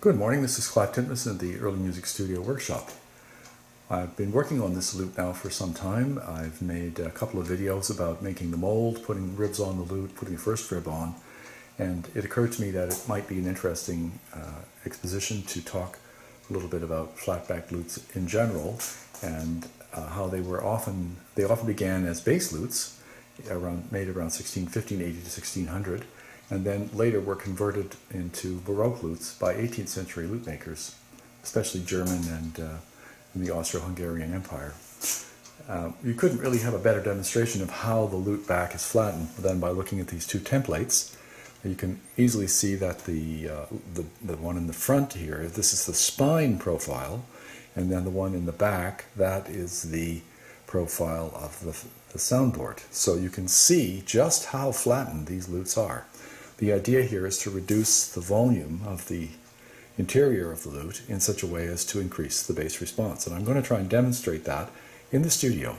Good morning, this is Clive Titmuss at the Early Music Studio Workshop. I've been working on this lute now for some time. I've made a couple of videos about making the mold, putting ribs on the lute, putting the first rib on, and it occurred to me that it might be an interesting exposition to talk a little bit about flatback lutes in general and how they often began as bass lutes, made around 1580 to 1600. And then later were converted into Baroque lutes by 18th century lute makers, especially German and in the Austro-Hungarian Empire. You couldn't really have a better demonstration of how the lute back is flattened than by looking at these two templates. You can easily see that the one in the front here, this is the spine profile, and then the one in the back, that is the profile of the soundboard. So you can see just how flattened these lutes are. The idea here is to reduce the volume of the interior of the lute in such a way as to increase the bass response. And I'm going to try and demonstrate that in the studio.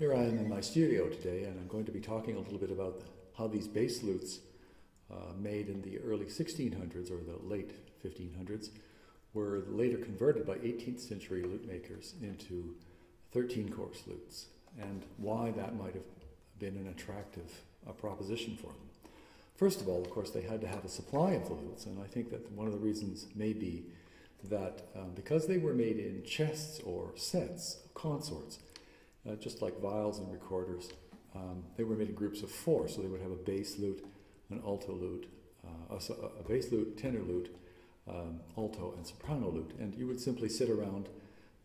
Here I am in my studio today, and I'm going to be talking a little bit about how these bass lutes made in the early 1600s or the late 1500s were later converted by 18th century lute makers into 13-course lutes, and why that might have been an attractive proposition for them. First of all, of course, they had to have a supply of the lutes, and I think that one of the reasons may be that because they were made in chests or sets, consorts, just like vials and recorders, they were made in groups of four, so they would have a bass lute, an alto lute, a bass lute, tenor lute, alto and soprano lute, and you would simply sit around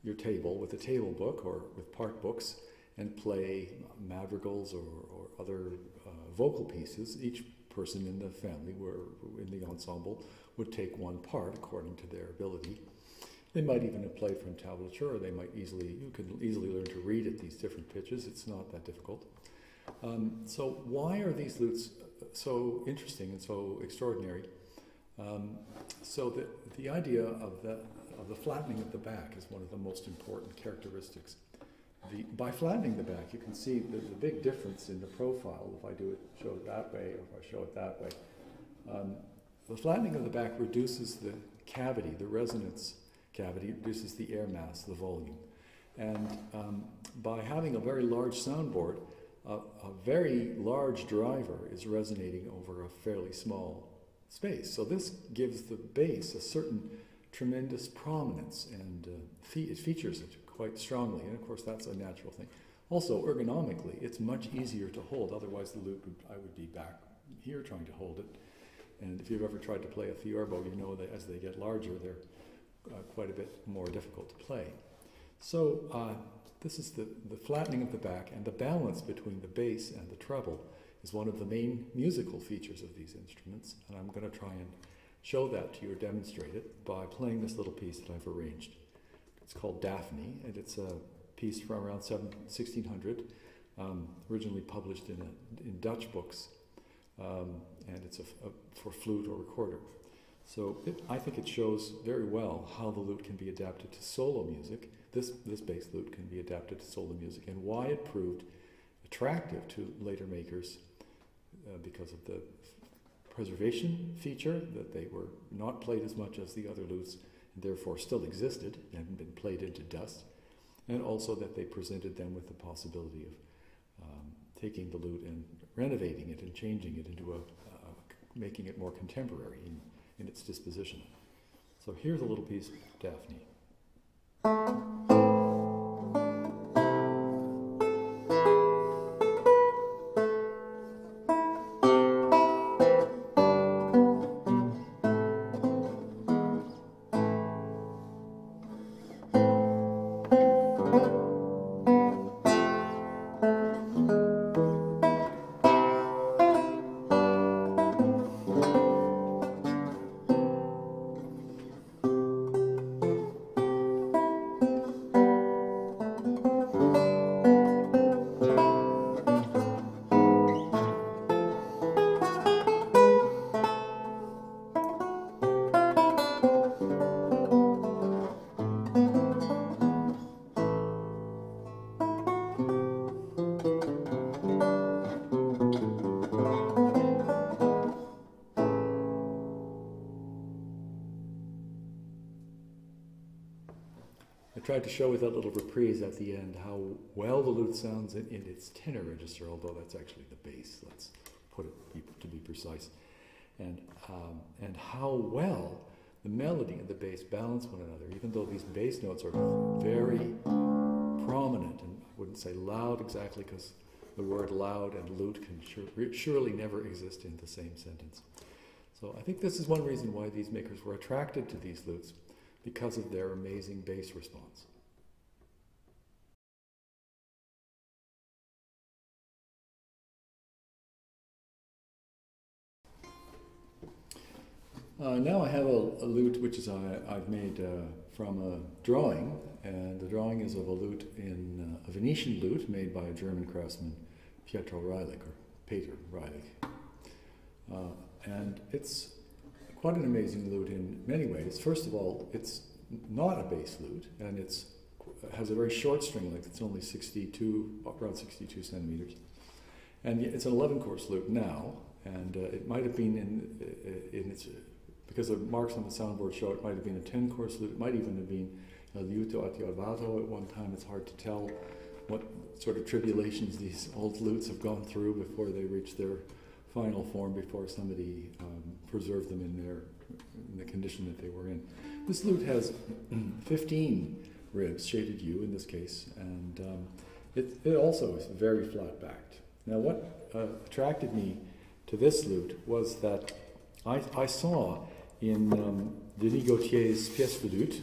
your table with a table book or with part books and play madrigals or other vocal pieces. Each person in the family in the ensemble would take one part according to their ability. They might even have played from tablature. They might you could easily learn to read at these different pitches. It's not that difficult. So why are these lutes so interesting and so extraordinary? So the idea of the flattening of the back is one of the most important characteristics. By flattening the back, you can see there's a big difference in the profile. If I show it that way, or if I show it that way, the flattening of the back reduces the cavity, the resonance cavity, reduces the air mass, the volume, and by having a very large soundboard, a very large driver is resonating over a fairly small space. So this gives the bass a certain tremendous prominence, and it features it quite strongly, and of course that's a natural thing. Also, ergonomically, it's much easier to hold. Otherwise, the lute I would be back here trying to hold it. And if you've ever tried to play a theorbo, you know that as they get larger, they're quite a bit more difficult to play. So this is the flattening of the back, and the balance between the bass and the treble is one of the main musical features of these instruments, and I'm going to try and show that to you or demonstrate it by playing this little piece that I've arranged. It's called Daphne, and it's a piece from around 1600, originally published in Dutch books, and it's for flute or recorder. So I think it shows very well how the lute can be adapted to solo music. This bass lute can be adapted to solo music, and why it proved attractive to later makers because of the preservation feature, that they were not played as much as the other lutes, therefore still existed and hadn't been played into dust, and also that they presented them with the possibility of taking the lute and renovating it and changing it into making it more contemporary in its disposition. So here's a little piece of Daphne. tried to show with that little reprise at the end how well the lute sounds in its tenor register, although that's actually the bass, let's put it to be precise, and how well the melody and the bass balance one another, even though these bass notes are very prominent, and I wouldn't say loud exactly because the word loud and lute can surely never exist in the same sentence. So I think this is one reason why these makers were attracted to these lutes, because of their amazing bass response. Now I have a lute which is I've made from a drawing, and the drawing is of a lute in a Venetian lute made by a German craftsman, Pietro Railich, or Peter Railich. And it's quite an amazing lute in many ways. First of all, it's not a bass lute, and it has a very short string length. It's only around 62 centimeters. And it's an 11-course lute now, and it might have been in its, because the marks on the soundboard show it might have been a 10-course lute. It might even have been a liuto attiavato at one time. It's hard to tell what sort of tribulations these old lutes have gone through before they reach their final form, before somebody preserved them in the condition that they were in. This lute has 15 ribs, shaded U in this case, and it also is very flat-backed. Now what attracted me to this lute was that I saw in Denis Gautier's Pièces de Lute,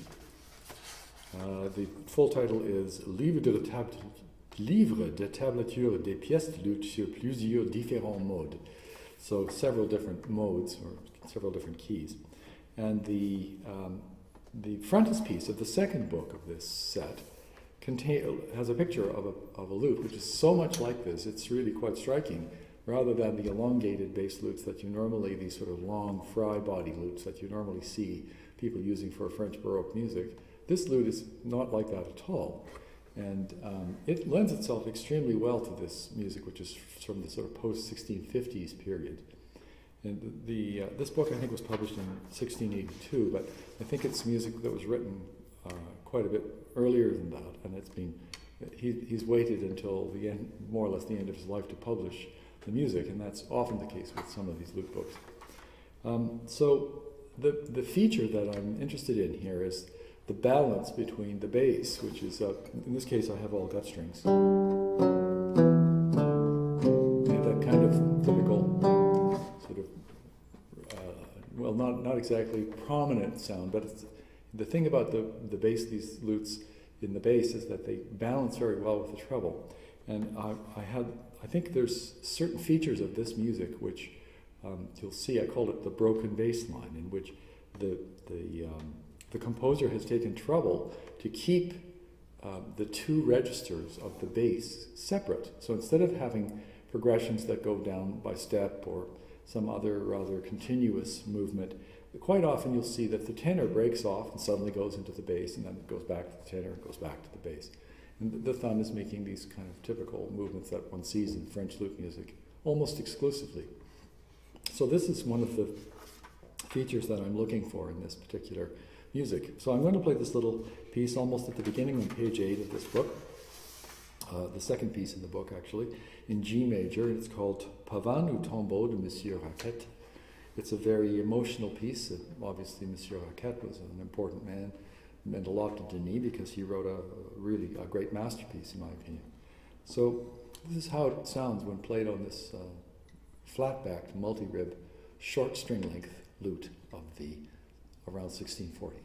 the full title is Livre de tablature des Pièces de Lute sur Plusieurs Différents Modes. So several different modes, or several different keys. And the frontispiece of the second book of this set has a picture of a lute, which is so much like this, it's really quite striking, rather than the elongated bass lutes that you normally, these sort of long fry-body lutes that you normally see people using for French Baroque music. This lute is not like that at all. And it lends itself extremely well to this music, which is from the sort of post-1650s period. And this book, I think, was published in 1682, but I think it's music that was written quite a bit earlier than that, and it's been, he's waited until the end, more or less the end of his life, to publish the music, and that's often the case with some of these lute books. So the feature that I'm interested in here is the balance between the bass, which is, in this case I have all gut strings, and that kind of typical sort of, well, not exactly prominent sound, but it's, the thing about the bass, these lutes in the bass, is that they balance very well with the treble. And I think there's certain features of this music which you'll see, I called it the broken bass line, in which the composer has taken trouble to keep the two registers of the bass separate. So instead of having progressions that go down by step or some other rather continuous movement, quite often you'll see that the tenor breaks off and suddenly goes into the bass, and then it goes back to the tenor and goes back to the bass. And the thumb is making these kind of typical movements that one sees in French lute music almost exclusively. So this is one of the features that I'm looking for in this particular music. So I'm going to play this little piece almost at the beginning on page 8 of this book, the second piece in the book actually, in G major, and it's called Pavane ou Tombeau de Monsieur Raquette. It's a very emotional piece. Obviously Monsieur Raquette was an important man, it meant a lot to Denis because he wrote a great masterpiece in my opinion. So this is how it sounds when played on this flat-backed, multi-rib, short string length lute of the around 1640.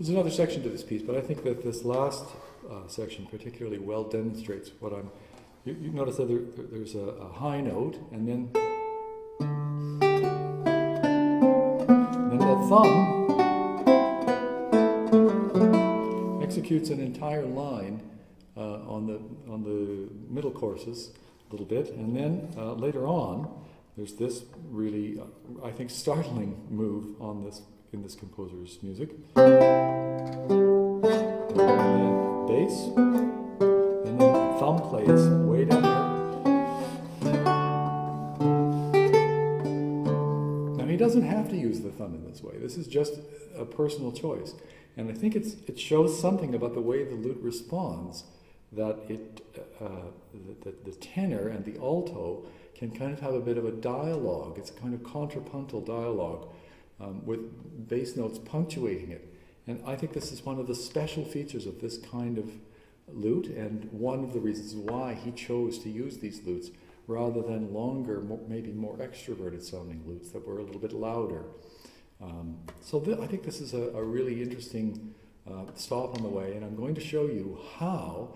There's another section to this piece, but I think that this last section particularly well demonstrates what I'm... You notice that there's a high note, and then... that thumb executes an entire line on the middle courses a little bit, and then later on there's this really I think startling move on this in this composer's music. And bass, and then thumb plays way down there. Now he doesn't have to use the thumb in this way. This is just a personal choice, and I think it shows something about the way the lute responds. That the tenor and the alto can kind of have a bit of a dialogue. It's a kind of contrapuntal dialogue with bass notes punctuating it. And I think this is one of the special features of this kind of lute, and one of the reasons why he chose to use these lutes rather than longer, maybe more extroverted sounding lutes that were a little bit louder. So I think this is a really interesting stop on the way, and I'm going to show you how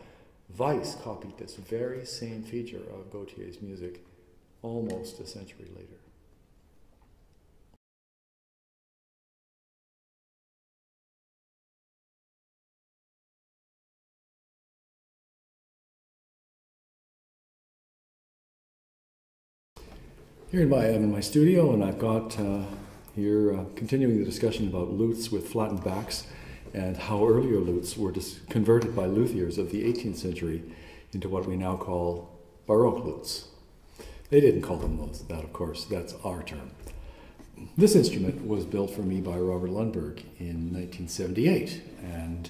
Weiss copied this very same feature of Gautier's music almost a century later. Here I'm in my studio, and I've got here continuing the discussion about lutes with flattened backs and how earlier lutes were converted by luthiers of the 18th century into what we now call Baroque lutes. They didn't call them that, of course, that's our term. This instrument was built for me by Robert Lundberg in 1978, and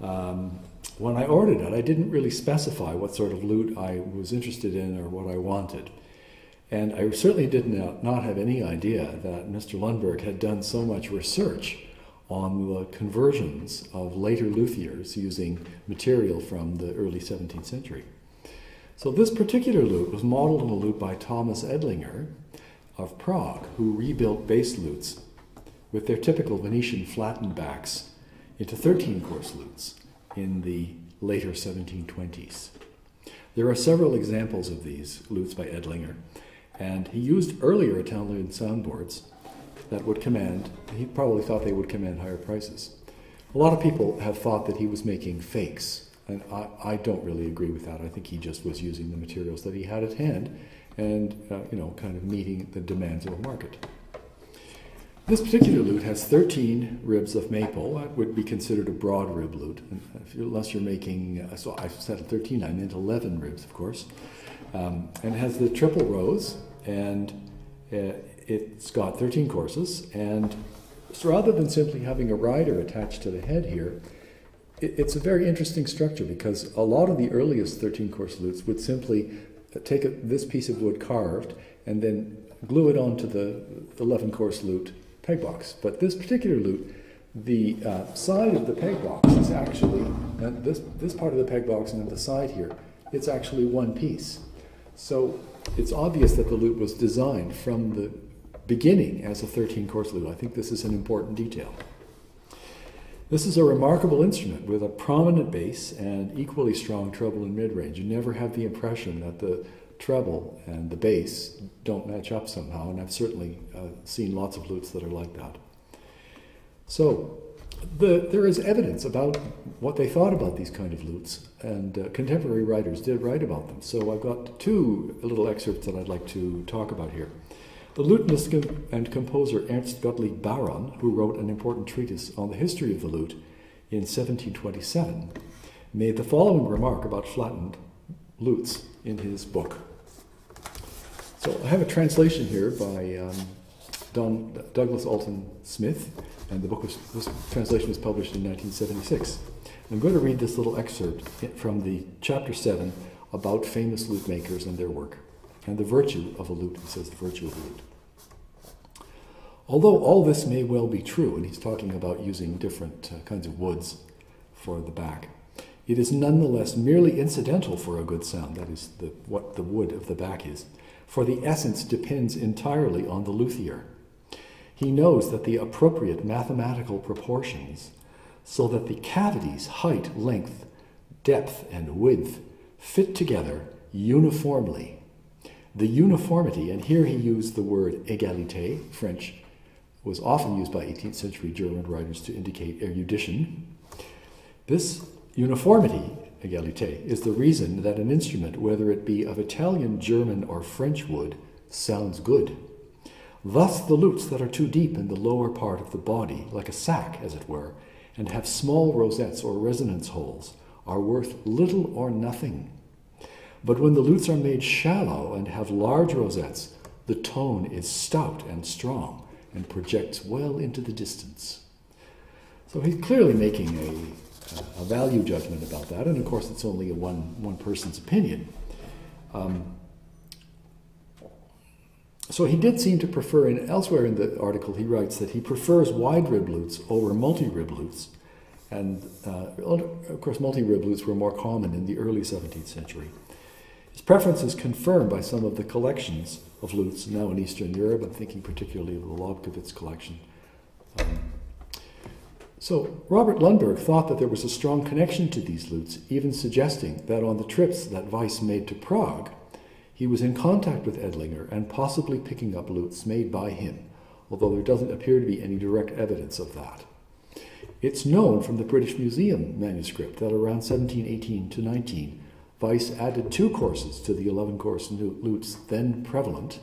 when I ordered it, I didn't really specify what sort of lute I was interested in or what I wanted. And I certainly did not have any idea that Mr. Lundberg had done so much research on the conversions of later luthiers using material from the early 17th century. So this particular lute was modeled on a lute by Thomas Edlinger of Prague, who rebuilt bass lutes with their typical Venetian flattened backs into 13-course lutes in the later 1720s. There are several examples of these lutes by Edlinger, and he used earlier Italian soundboards that would command, he probably thought they would command higher prices. A lot of people have thought that he was making fakes, and I don't really agree with that. I think he just was using the materials that he had at hand and, you know, kind of meeting the demands of the market. This particular lute has 13 ribs of maple. That would be considered a broad rib lute, unless you're making, so I said 13, I meant 11 ribs, of course. And it has the triple rows, and it's got 13 courses, and so rather than simply having a rider attached to the head here, it's a very interesting structure, because a lot of the earliest 13-course lutes would simply take this piece of wood carved and then glue it onto the 11-course lute peg box. But this particular lute, the side of the peg box is actually, this part of the peg box and then the side here, it's actually one piece. So it's obvious that the lute was designed from the beginning as a 13-course lute. I think this is an important detail. This is a remarkable instrument with a prominent bass and equally strong treble and mid-range. You never have the impression that the treble and the bass don't match up somehow, and I've certainly seen lots of lutes that are like that. So there is evidence about what they thought about these kind of lutes, and contemporary writers did write about them. So I've got two little excerpts that I'd like to talk about here. The lutenist and composer Ernst Gottlieb Baron, who wrote an important treatise on the history of the lute in 1727, made the following remark about flattened lutes in his book. So I have a translation here by Douglas Alton Smith, and the book this translation was published in 1976. I'm going to read this little excerpt from the chapter 7 about famous lute makers and their work. And the virtue of a lute, he says, the virtue of a lute. Although all this may well be true, and he's talking about using different kinds of woods for the back, it is nonetheless merely incidental for a good sound, that is what the wood of the back is, for the essence depends entirely on the luthier. He knows that the appropriate mathematical proportions so that the cavities, height, length, depth, and width fit together uniformly. The uniformity, and here he used the word égalité, French, was often used by 18th century German writers to indicate erudition. This uniformity, égalité, is the reason that an instrument, whether it be of Italian, German, or French wood, sounds good. Thus the lutes that are too deep in the lower part of the body, like a sack, as it were, and have small rosettes or resonance holes, are worth little or nothing. But when the lutes are made shallow and have large rosettes, the tone is stout and strong and projects well into the distance. So he's clearly making a value judgment about that, and of course it's only a one person's opinion. So he did seem to prefer, and elsewhere in the article he writes that he prefers wide rib lutes over multi-rib lutes, and of course multi-rib lutes were more common in the early 17th century. His preference is confirmed by some of the collections of lutes now in Eastern Europe. I'm thinking particularly of the Lobkowitz collection. So Robert Lundberg thought that there was a strong connection to these lutes, even suggesting that on the trips that Weiss made to Prague, he was in contact with Edlinger and possibly picking up lutes made by him, although there doesn't appear to be any direct evidence of that. It's known from the British Museum manuscript that around 1718 to 19, Weiss added 2 courses to the 11-course lutes then prevalent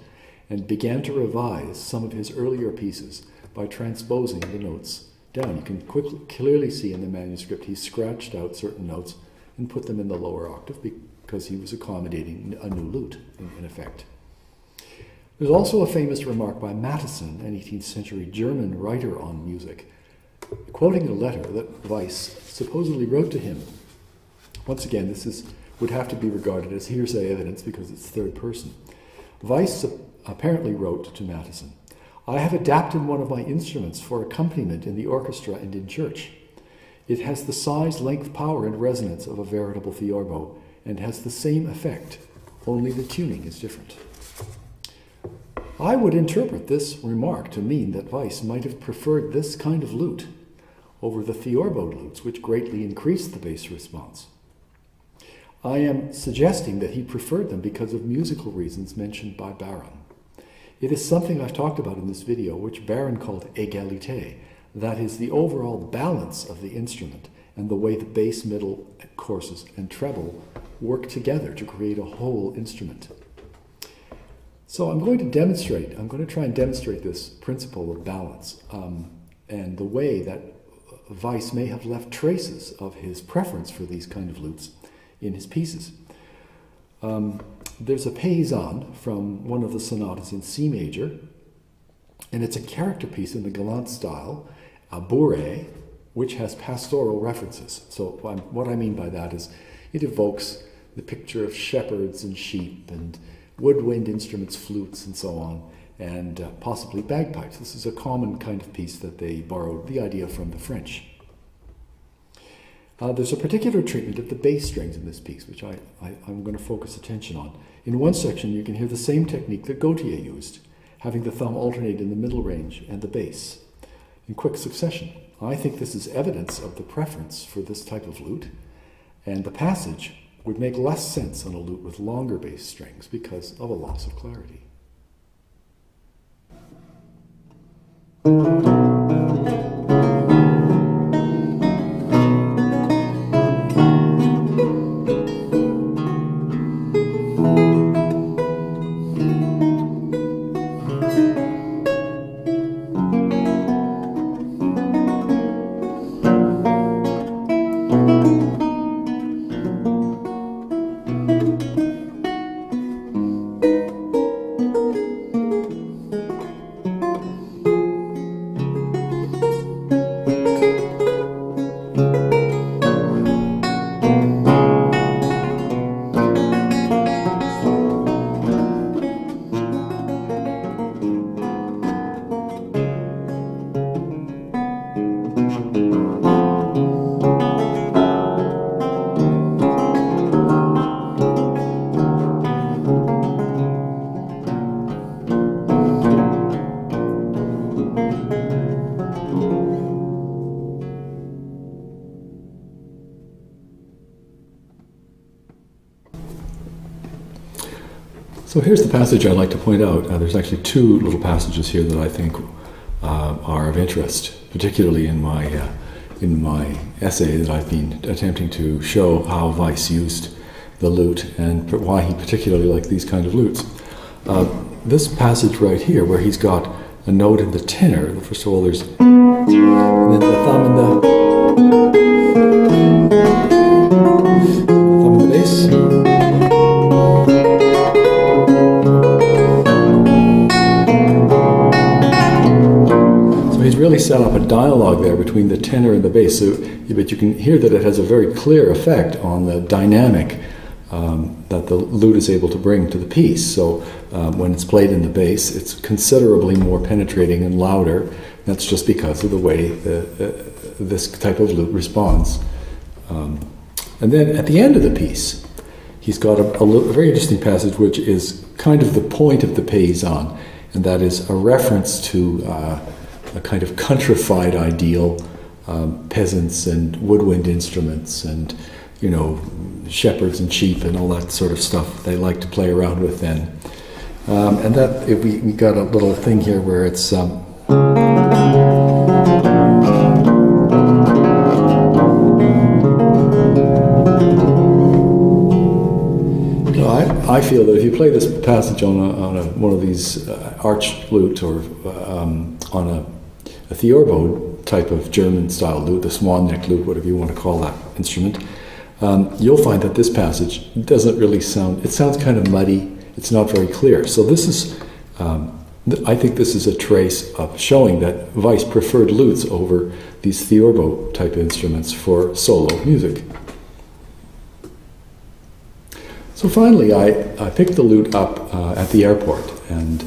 and began to revise some of his earlier pieces by transposing the notes down. You can clearly see in the manuscript he scratched out certain notes and put them in the lower octave because he was accommodating a new lute, in effect. There's also a famous remark by Mattheson, an 18th century German writer on music, quoting a letter that Weiss supposedly wrote to him. Once again, this would have to be regarded as hearsay evidence because it's third person. Weiss apparently wrote to Mattheson, "I have adapted one of my instruments for accompaniment in the orchestra and in church. It has the size, length, power, and resonance of a veritable theorbo and has the same effect, only the tuning is different." I would interpret this remark to mean that Weiss might have preferred this kind of lute over the theorbo lutes, which greatly increased the bass response. I am suggesting that he preferred them because of musical reasons mentioned by Baron. It is something I've talked about in this video, which Baron called égalité, that is the overall balance of the instrument and the way the bass, middle courses, and treble work together to create a whole instrument. So I'm going to try and demonstrate this principle of balance and the way that Weiss may have left traces of his preference for these kind of lutes in his pieces. There's a paysan from one of the sonatas in C major, and it's a character piece in the Galant style, a bourrée, which has pastoral references. So what I mean by that is it evokes the picture of shepherds and sheep and woodwind instruments, flutes and so on, and possibly bagpipes. This is a common kind of piece that they borrowed the idea from the French. There's a particular treatment of the bass strings in this piece, which I'm going to focus attention on. In one section, you can hear the same technique that Gautier used, having the thumb alternate in the middle range and the bass in quick succession. I think this is evidence of the preference for this type of lute, and the passage would make less sense on a lute with longer bass strings because of a loss of clarity. So here's the passage I'd like to point out. There's actually two little passages here that I think are of interest, particularly in my essay that I've been attempting to show how Weiss used the lute and why he particularly liked these kind of lutes. This passage right here, where he's got a note in the tenor. First of all, there's and then the thumb and the bass. So he's really set up a dialogue there between the tenor and the bass. So, but you can hear that it has a very clear effect on the dynamic that the lute is able to bring to the piece. So when it's played in the bass, it's considerably more penetrating and louder. That's just because of the way this type of lute responds. And then at the end of the piece, he's got a very interesting passage which is kind of the point of the paysan, and that is a reference to a kind of countrified ideal, peasants and woodwind instruments and, you know, shepherds and sheep and all that sort of stuff they like to play around with then. And that, we got a little thing here where it's I feel that if you play this passage on one of these arched lute or on a theorbo type of German-style lute, the swan-neck lute, whatever you want to call that instrument, you'll find that this passage doesn't really sound, it sounds kind of muddy, it's not very clear. So this is, I think this is a trace of showing that Weiss preferred lutes over these theorbo type instruments for solo music. So finally, I picked the lute up at the airport, and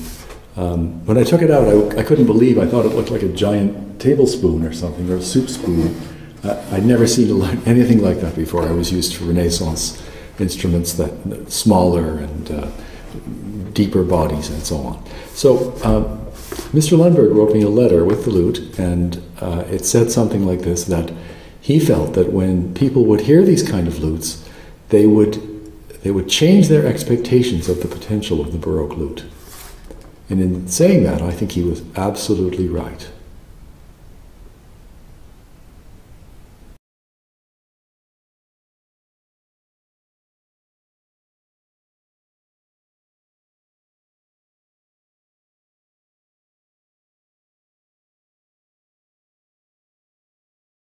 when I took it out, I couldn't believe, I thought it looked like a giant tablespoon or something, or a soup spoon. I'd never seen anything like that before. I was used to Renaissance instruments that smaller and deeper bodies and so on. So Mr. Lundberg wrote me a letter with the lute, and it said something like this, that he felt that when people would hear these kind of lutes, they would change their expectations of the potential of the Baroque lute. And in saying that, I think he was absolutely right.